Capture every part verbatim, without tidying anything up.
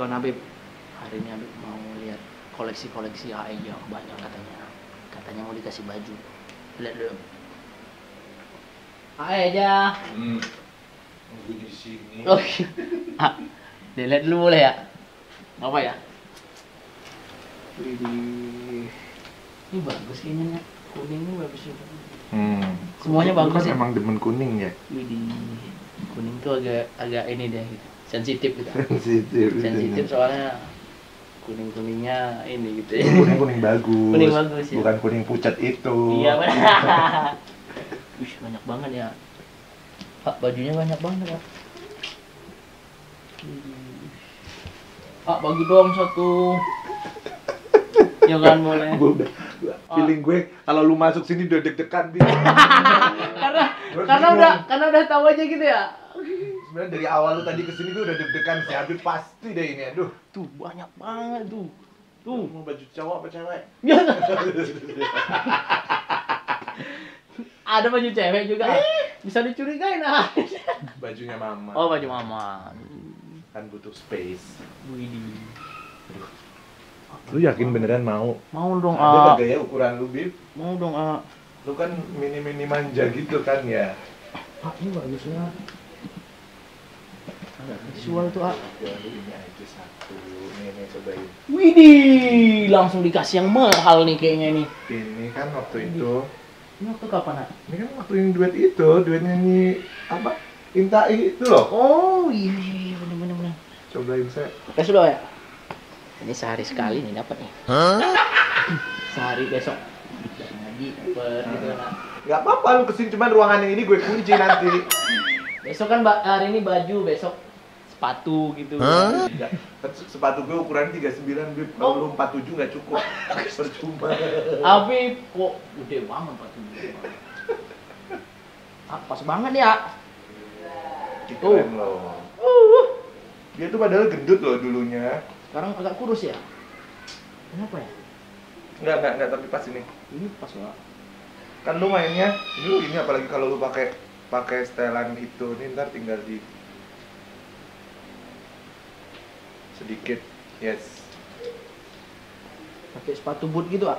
kalau Habib, hari ini Habib mau lihat koleksi-koleksi A I yang banyak katanya. Katanya mau dikasih baju. Lihat dulu. A I aja. Hmm. Di sini. Oh, ah, lihat dulu boleh ya? Apa ya? Ini bagus kayaknya. Kuning ini bagus juga. Hmm. Semuanya kuning bagus. Kan ya? Emang demen kuning ya? Widih. Kuning tuh agak agak ini deh gitu. Sensitif gitu. Sensitif. Sensitif soalnya kuning-kuningnya ini gitu. Kuning-kuning bagus. Kuning bagus ya. Bukan kuning pucat itu. Iya benar. Wih, banyak banget ya. Pak, bajunya banyak banget ya. Pak, bagi dong satu. Ya kan boleh. Feeling gue kalau lu masuk sini udah deg-degan gitu. Karena karena udah karena udah tahu aja gitu ya. Sebenarnya dari awal lu tadi kesini tuh udah deg-degan sih, Habib pasti deh ini, aduh. Tuh banyak banget tuh. Tuh mau baju cowok apa cewek? Ada baju cewek juga, bisa dicurigain ah. Bajunya mama. Oh baju mama. Kan butuh space. Widih. Lu yakin beneran mau? Mau dong ah. Ada gaya ukuran lu Bib? Mau dong ah. Lu kan mini-mini manja gitu kan ya. Ah ini bagusnya. Visual tuh ah. Ini aja satu, ini cobain. Widih, langsung dikasih yang mahal nih kayaknya nih. Ini kan waktu Widih. itu. Ini waktu kapan ah? Ini kan waktu ini duet itu, duet nyanyi apa? Intai itu loh. Oh iya, bener-bener bener. Cobain saya. Oke sudah ya. Ini sehari sekali nih dapat nih. Hah? Sehari besok lagi dapat gitu kan. Gak apa-apa lu kesini cuman ruangan yang ini gue kunci nanti. Besok kan hari ini baju, besok sepatu gitu. Huh? Sepatu gue ukuran tiga puluh sembilan, Bib. Kalau oh. empat puluh tujuh nggak cukup. Percuma. Habib, kok gede banget empat puluh tujuh. Ah, pas banget ya. Keren oh. loh. Uh. Dia tuh padahal gendut loh dulunya. Sekarang agak kurus ya? Kenapa ya? Enggak, enggak, enggak, tapi pas ini. Ini pas banget. Kan lu mainnya, ini lu ini apalagi kalau lu pakai pakai setelan itu, ini ntar tinggal di sedikit, yes. Pakai sepatu boot gitu ah?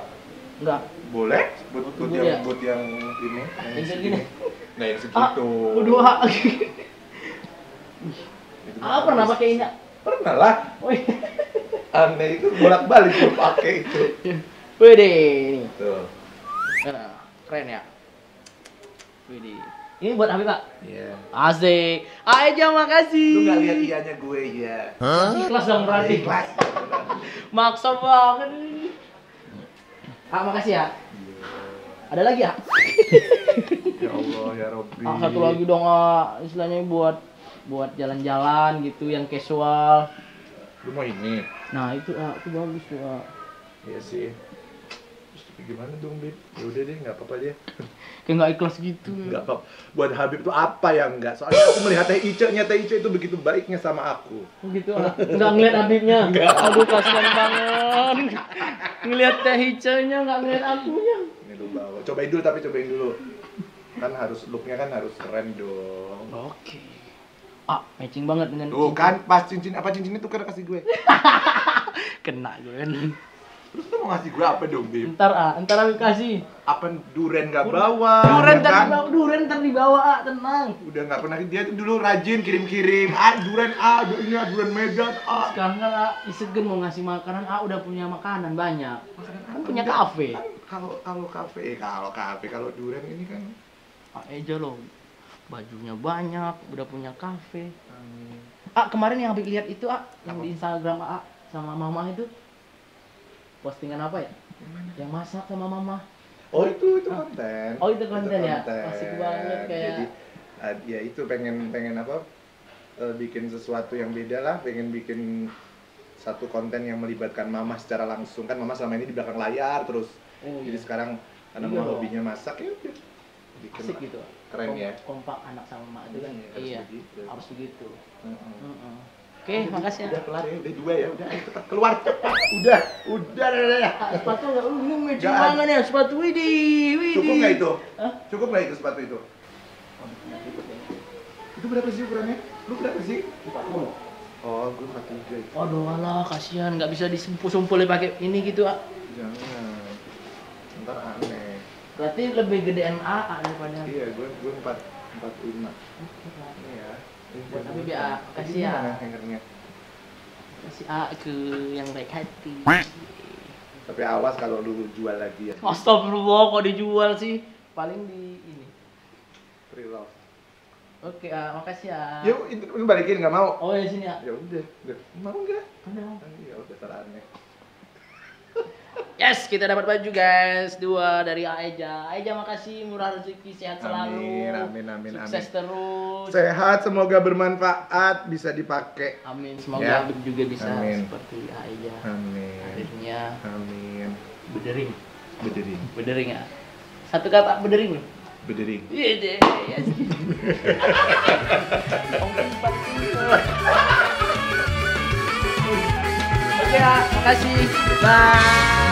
Enggak. Boleh, boot, boot, boot, boot yang ya? boot yang ini, yang segini. Nah yang segitu. Waduh ah. Ah pernah pakai ini? Pernah lah. Oh, iya. Aneh itu bolak balik gue pakai itu. Widih. Tuh. Nah, keren ya. Widih. Ini buat Habib, Pak? Iya. Yeah. Asik. Aja makasih. Lu gak lihat ianya gue ya. Hah? Ikhlas dong berarti. Ikhlas. Maksa banget. Ah, makasih ya. Yeah. Ada lagi ya? Ya Allah ya Rabbi. Ah, satu lagi dong, ah. Istilahnya buat buat jalan-jalan gitu yang casual. Lu mau ini. Nah, itu ah, itu bagus tuh, ah. Iya sih. Gimana dong, Bib? Ya udah deh, nggak apa-apa deh. Kayak nggak ikhlas gitu. Nggak apa-apa. Buat Habib tuh apa yang nggak? Soalnya aku melihat Teh Ica, nyata Ica itu begitu baiknya sama aku. Begitu ah. Nggak ngeliat Habibnya. Nggak. Aduh, kasihan banget. Ngeliat Teh Ica-nya, nggak ngeliat akunya. Ini lu bawa. Cobain dulu, tapi cobain dulu. Kan harus, look-nya kan harus keren dong. Oke. Ah, matching banget dengan tuh, cincin. Tuh kan, pas cincin, apa cincinnya tuh kena kasih gue. Kena gue kan. Terus lu mau ngasih gue apa dong, Bib? Ntar, ah, ntar Habib kasih. Apa duren gak bawa? Duren ntar kan? dibawa, duren ntar dibawa, ah, tenang. Udah gak pernah, dia tuh dulu rajin kirim-kirim. Ah, duren, ah, ini ah, Duren Medan, ah. Sekarang kan, ah, Isegen mau ngasih makanan, ah, udah punya makanan banyak. Makanan kan ah, punya kafe. Kan, kalau kalau kafe, kalau kafe, kalau duren ini kan. Ah, aja loh. Bajunya banyak, udah punya kafe. Hmm. Ah, kemarin yang Habib lihat itu, ah, yang apa? Di Instagram, ah, sama mama itu. Postingan apa ya? Yang, yang masak sama mama. Oh itu itu konten. Oh itu konten, itu konten. ya. Masih banget kayak. Jadi uh, ya itu pengen pengen apa? Uh, bikin sesuatu yang beda lah. Pengen bikin satu konten yang melibatkan mama secara langsung, kan mama selama ini di belakang layar terus. Oh, iya. Jadi sekarang karena mama hobinya masak ya. Bikin asik gitu. Keren Kom ya. Kompak anak sama mama itu kan. Iya. Harus begitu. Oke, makasih ya. Udah kelar ya, udah dua ya, udah cepat keluar cepat. Udah, udah, udah, udah. Sepatu nggak umum, gimana nih sepatu widih, widih. Cukup nggak itu? Hah? Cukup nggak itu sepatu itu? Itu berapa sih ukurannya? Lu berapa sih? empat puluh. Oh, gue pakai grade. Aduh, alah, kasihan. Nggak bisa disumpul-sumpulin pakai ini gitu, A. Jangan. Ntar aneh. Berarti lebih gedean A A daripada... Iya, gue gue empat empat lima. Iya. Tapi biar kasihan. Hangernya. Kasih A ke yang baik hati. Tapi awas kalau lu jual lagi ya. Astagfirullah, kok dijual sih? Paling di ini. Pre-love. Oke, ah, makasih ya. Yuk, lu balikin nggak mau? Oh ya sini ya. Ya udah, udah. Mau nggak? Mau. Ya udah sarannya. Yes, kita dapat baju guys, dua dari Aeja. Aeja makasih, murah rezeki, sehat selalu. Amin, amin, amin. Sukses amin. Terus. Sehat, semoga bermanfaat, bisa dipakai. Amin, semoga ya. Juga bisa amin. Seperti Aeja. Amin. Akhirnya. Amin. Bedering. Bedering. Bedering ya. Satu kata bedering loh. Bedering. Iya deh. Oke, makasih. Bye.